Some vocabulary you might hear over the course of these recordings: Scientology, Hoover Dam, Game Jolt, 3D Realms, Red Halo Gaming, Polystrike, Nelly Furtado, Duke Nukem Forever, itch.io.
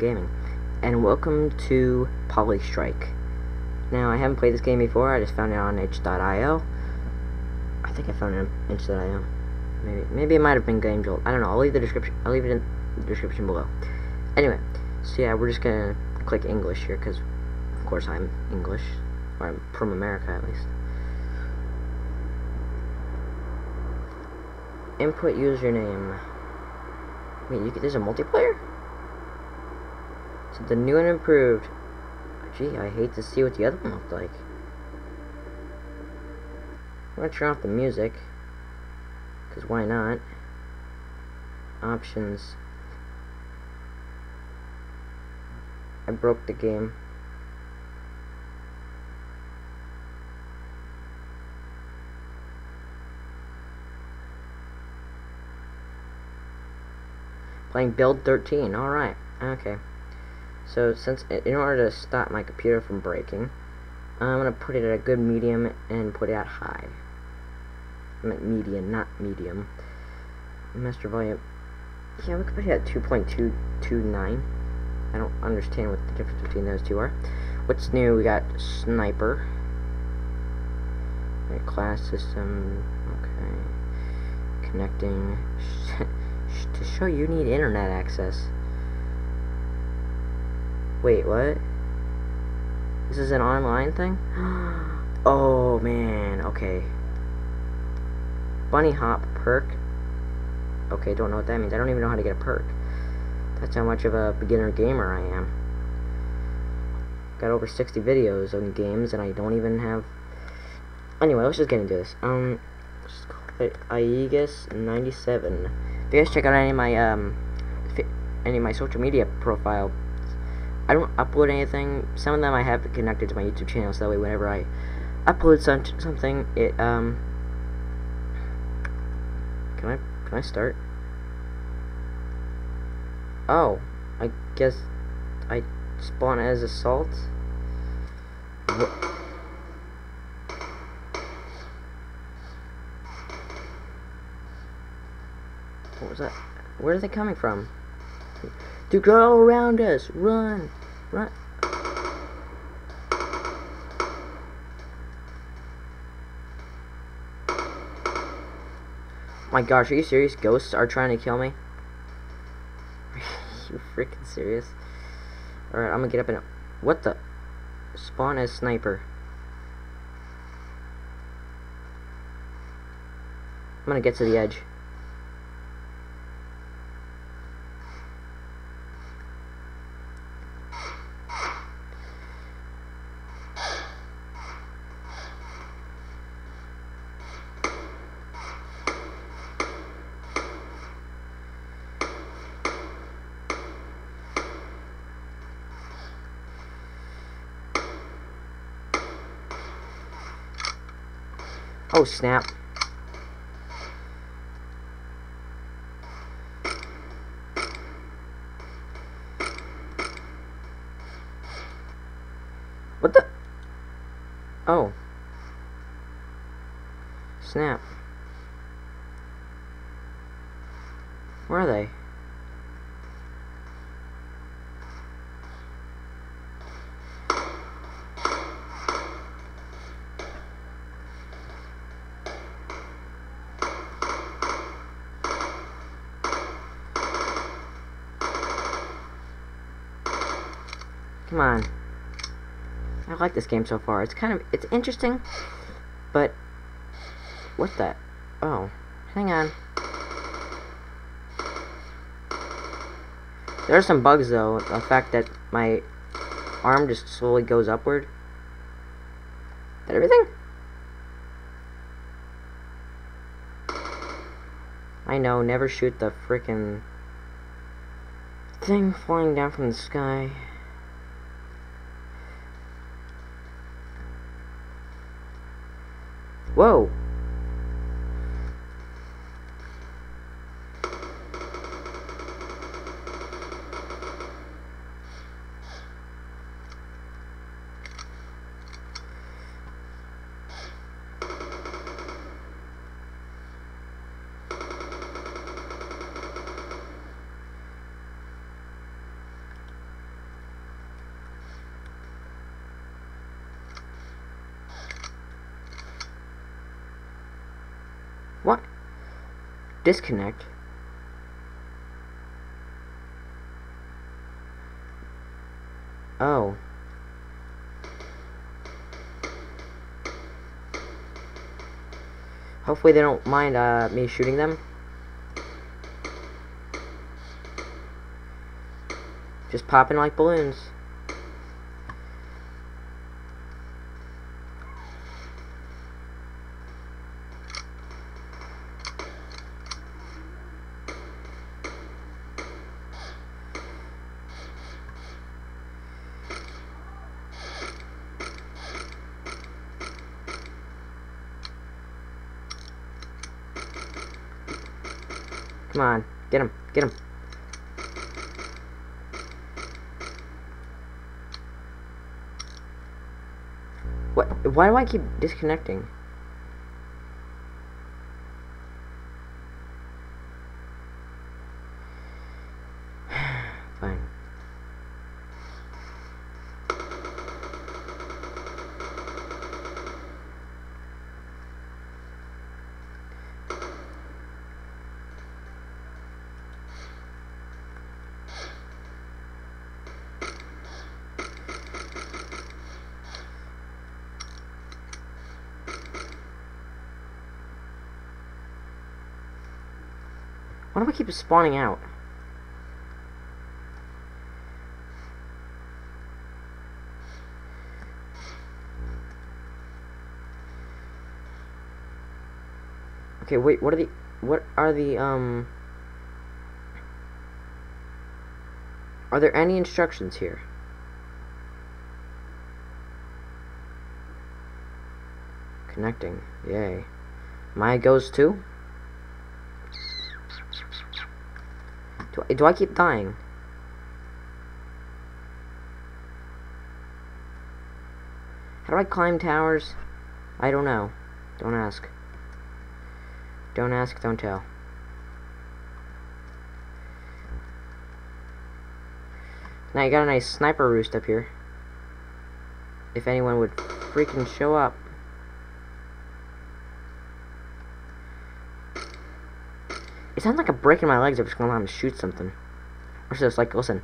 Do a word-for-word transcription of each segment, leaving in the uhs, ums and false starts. Gaming, and welcome to Polystrike. Now, I haven't played this game before. I just found it on itch dot i o. I think I found it on itch dot i o. Maybe, maybe it might have been Game Jolt. I don't know. I'll leave the description. I'll leave it in the description below. Anyway, so yeah, we're just gonna click English here because, of course, I'm English, or I'm from America at least. Input username. Wait, you could, there's a multiplayer? So the new and improved. Gee, I hate to see what the other one looked like. I'm gonna turn off the music, because why not? Options. I broke the game. Playing build thirteen, alright, okay. So since, in order to stop my computer from breaking, I'm going to put it at a good medium and put it at high. I meant median, not medium. Master volume, yeah, we could put it at two point two two nine. I don't understand what the difference between those two are. What's new? We got sniper. Class system, okay. Connecting. To show you need internet access. Wait, what? This is an online thing? Oh man, okay. Bunny hop perk. Okay, don't know what that means. I don't even know how to get a perk. That's how much of a beginner gamer I am. Got over sixty videos on games and I don't even have. Anyway, let's just get into this. Um let's just call it Aegis ninety-seven. If you guys check out any of my um any of my social media profile, I don't upload anything. Some of them I have connected to my YouTube channel, so that way whenever I upload some something, it um can I can I start? Oh, I guess I spawn as assault. Wh What was that? Where are they coming from? To go around us, run, run. My gosh, are you serious? Ghosts are trying to kill me? Are you freaking serious? All right, I'm gonna get up and what the? Spawn as sniper. I'm gonna get to the edge. Oh snap. What the? Oh. Snap. Where are they? Come on. I like this game so far. It's kind of, it's interesting, but what's that? Oh, hang on. There are some bugs though. The fact that my arm just slowly goes upward. Is that everything? I know, never shoot the frickin' thing flying down from the sky. Whoa! disconnect, oh, hopefully they don't mind uh, me shooting them. Just popping like balloons. Come on, get him, get him. What? Why do I keep disconnecting? Fine. Why do I keep spawning out? Okay, wait, what are the what are the um are there any instructions here? Connecting. Yay. Maya goes too? Do I, do I keep dying? How do I climb towers? I don't know. Don't ask. Don't ask, don't tell. Now you got a nice sniper roost up here. If anyone would freaking show up. It sounds like I'm breaking my legs. I'm just going to shoot something. Or so it's like, listen.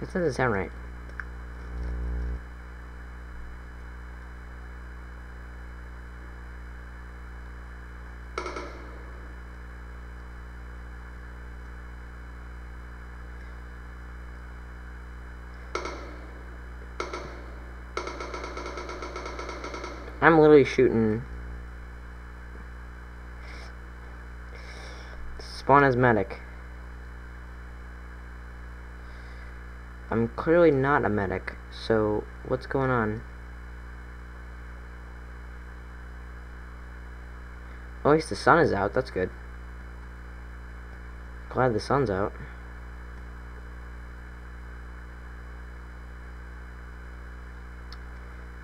That doesn't sound right. I'm literally shooting... Spawn as medic. I'm clearly not a medic, so what's going on? Oh, at least the sun is out, that's good. Glad the sun's out.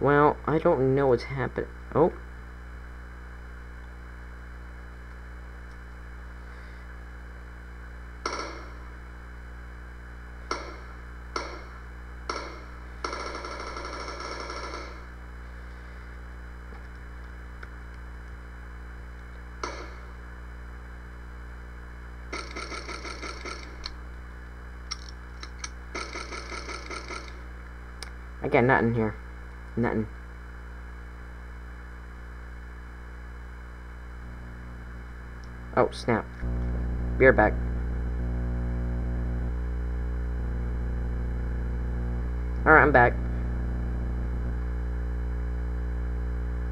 Well, I don't know what's happening. Oh. I got nothing here. Nothing. Oh, snap. Be right back. Alright, I'm back.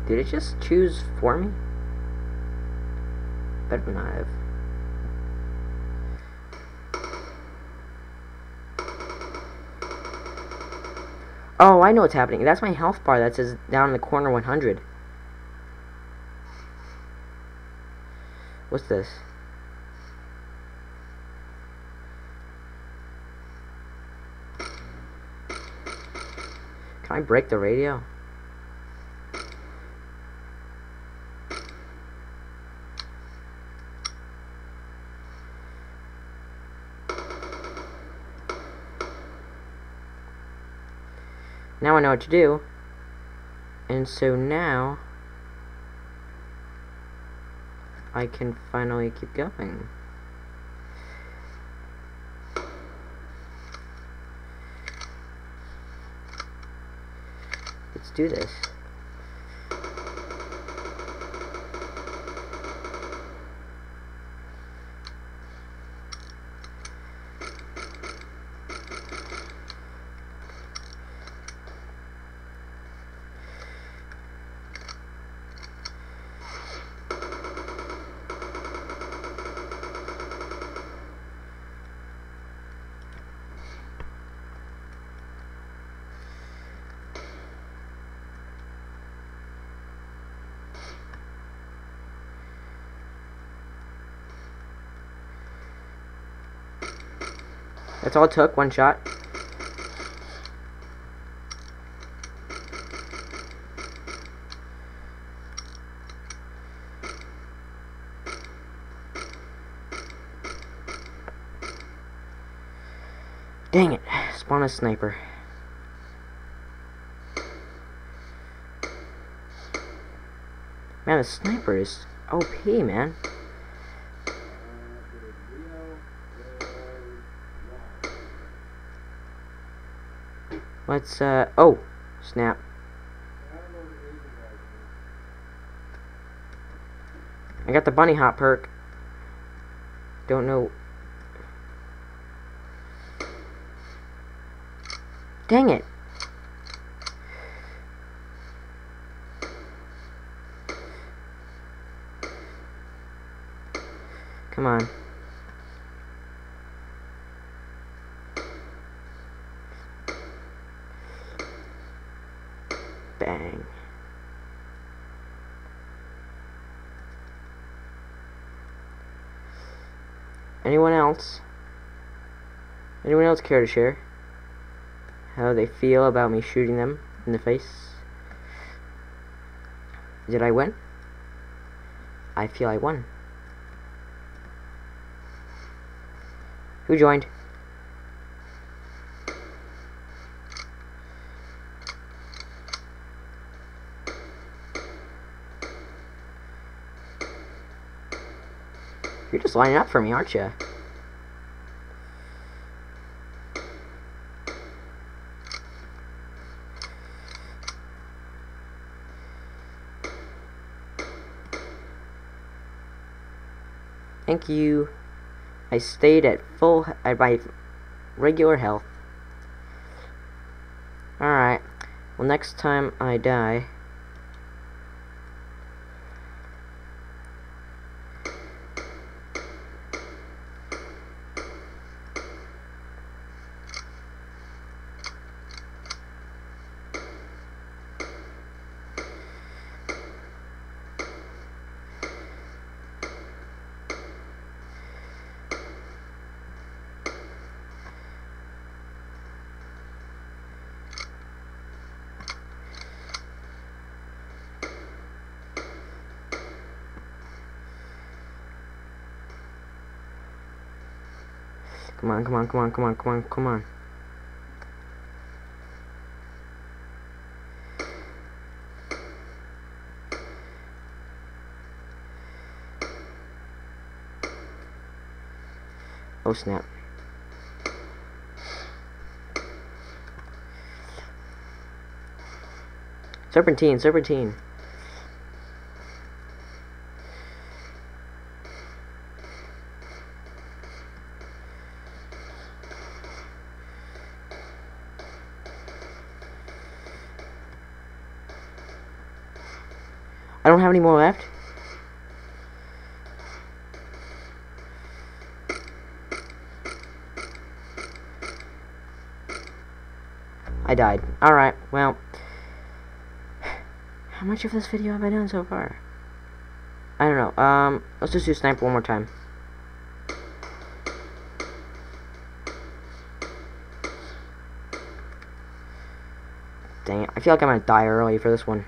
Did it just choose for me? Better not have. Oh, I know what's happening. That's my health bar that says down in the corner one hundred. What's this? Can I break the radio? Now I know what to do, and so now I can finally keep going. Let's do this. That's all it took, one shot. Dang it, spawn a sniper. Man, the sniper is O P, man. Let's, uh, oh, snap. I got the bunny hop perk. Don't know. Dang it. Come on. Bang. Anyone else? Anyone else care to share how they feel about me shooting them in the face? Did I win? I feel I won. Who joined? You're just lining up for me, aren't you? Thank you. I stayed at full, at my regular health. Alright. Well, next time I die, Come on, come on, come on, come on, come on, come on. Oh, snap. Serpentine, serpentine. I don't have any more left. I died. Alright, well. How much of this video have I done so far? I don't know. Um, let's just do sniper one more time. Dang it. I feel like I'm gonna die early for this one.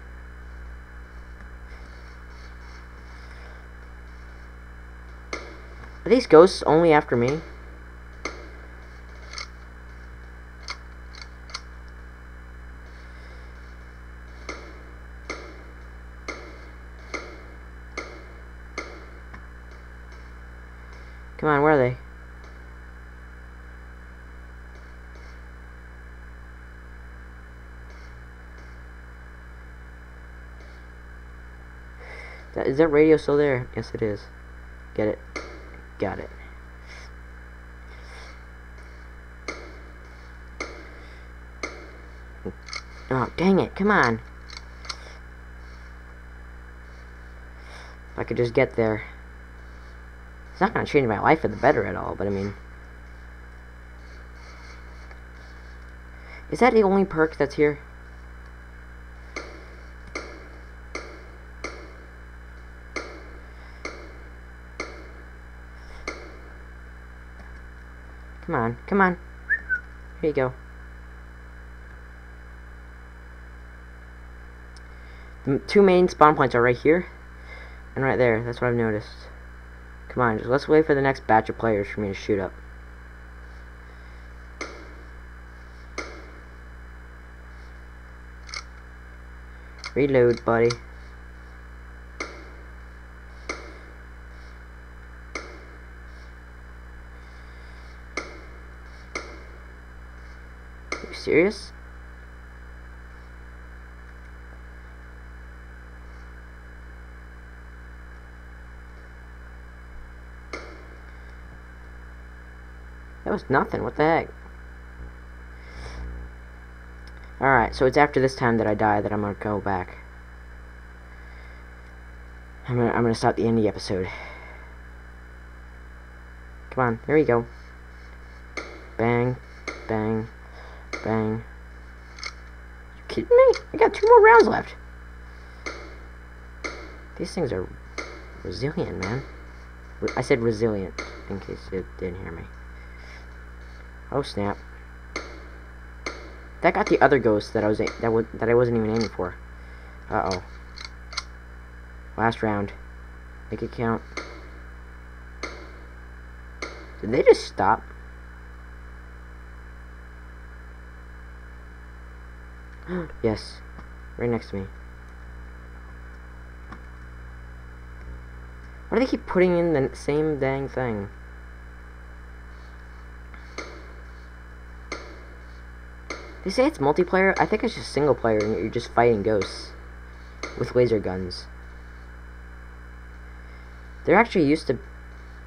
Are these ghosts only after me? Come on, where are they? That, is that radio still there? Yes, it is. Get it? Got it. Oh, dang it. Come on. If I could just get there. It's not going to change my life for the better at all, but I mean... Is that the only perk that's here? Come on, come on. Here you go. The two main spawn points are right here and right there. That's what I've noticed. Come on, just let's wait for the next batch of players for me to shoot up. Reload, buddy. Are you serious? That was nothing. What the heck? Alright, so it's after this time that I die that I'm gonna go back. I'm gonna, I'm gonna stop the end of the episode. Come on, there we go. Bang, bang, bang. You kidding me? I got two more rounds left. These things are resilient, man. Re I said resilient in case you didn't hear me. Oh snap! That got the other ghost that I was that was that I wasn't even aiming for. Uh oh! Last round, make it count. Did they just stop? Yes, right next to me. Why do they keep putting in the same dang thing? They say it's multiplayer. I think it's just single player and you're just fighting ghosts with laser guns. They're actually used to...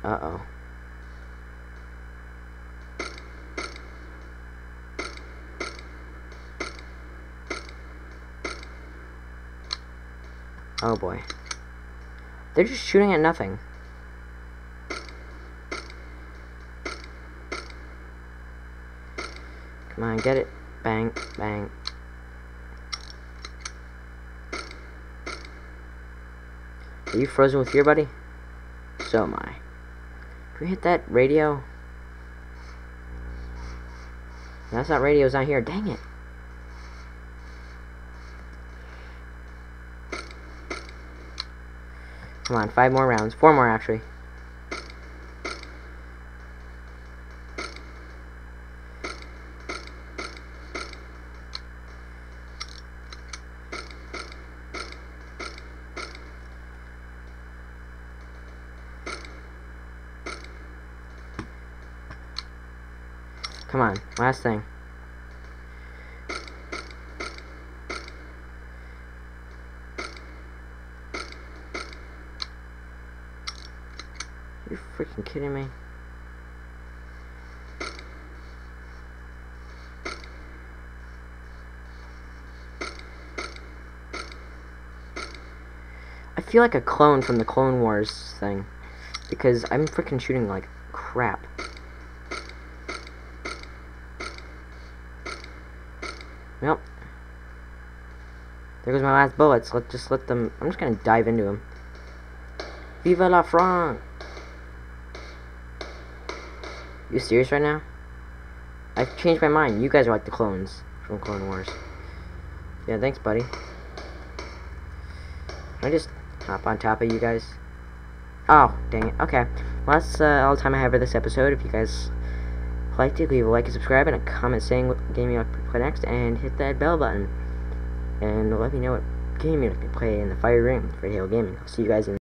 Uh-oh. Oh boy. They're just shooting at nothing. Come on, get it. Bang, bang. Are you frozen with fear, buddy? So am I. Can we hit that radio? That's not radio, it's not here. Dang it. Come on, five more rounds. Four more, actually. Come on, last thing. You're freaking kidding me. I feel like a clone from the Clone Wars thing because I'm freaking shooting like crap. Yep. There goes my last bullets. Let's just let them. I'm just gonna dive into them. Viva la France! You serious right now? I've changed my mind. You guys are like the clones from Clone Wars. Yeah, thanks, buddy. Can I just hop on top of you guys? Oh, dang it. Okay. Well, that's uh, all the time I have for this episode. If you guys liked it, leave a like and subscribe and a comment saying what game you like to play next, and hit that bell button and let me know what game you like to play in the Fire Ring for Halo Gaming. I'll see you guys in